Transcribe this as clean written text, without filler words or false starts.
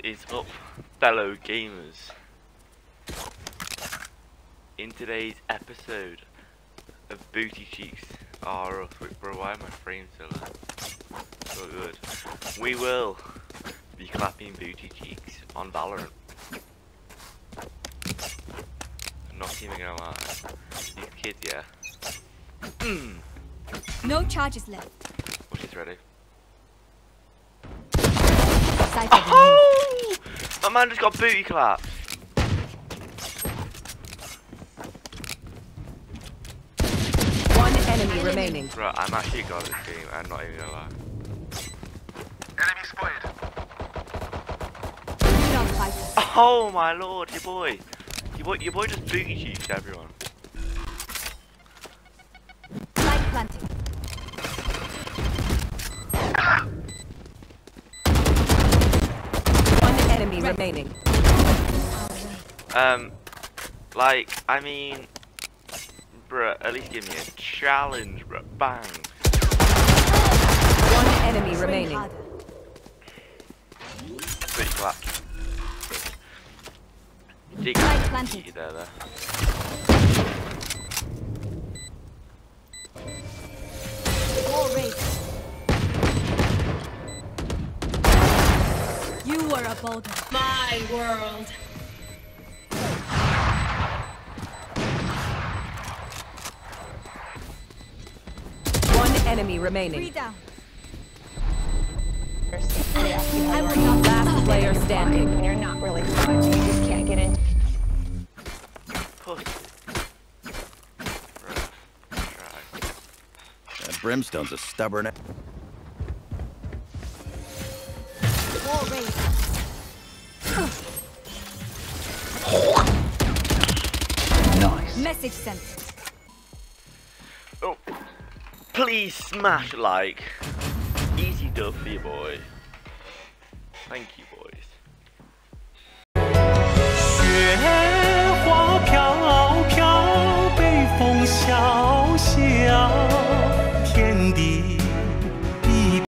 What is up, fellow gamers? In today's episode of Booty Cheeks, bro, why are my frames so loud? So good. We will be clapping booty cheeks on Valorant. I'm not even gonna lie. These kids, yeah. No charges left. Oh, she's ready. Oh! My man just got booty clapped. One enemy remaining. Bro, I'm actually god at this game. I'm not even gonna lie. Enemy spotted. Oh my lord, your boy just booty cheeks everyone. Light planting. Remaining. Like, I mean, bruh, at least give me a challenge, bruh. Bang. One enemy remaining. Pretty clap. Dig you there. You are a boulder. My world. One enemy remaining. Three down. I will not. Last player standing. When you're not really smart, you just can't get in. That brimstone's a stubborn. Nice. Message sent. Oh, please smash like. Easy dub for your boy. Thank you, boy.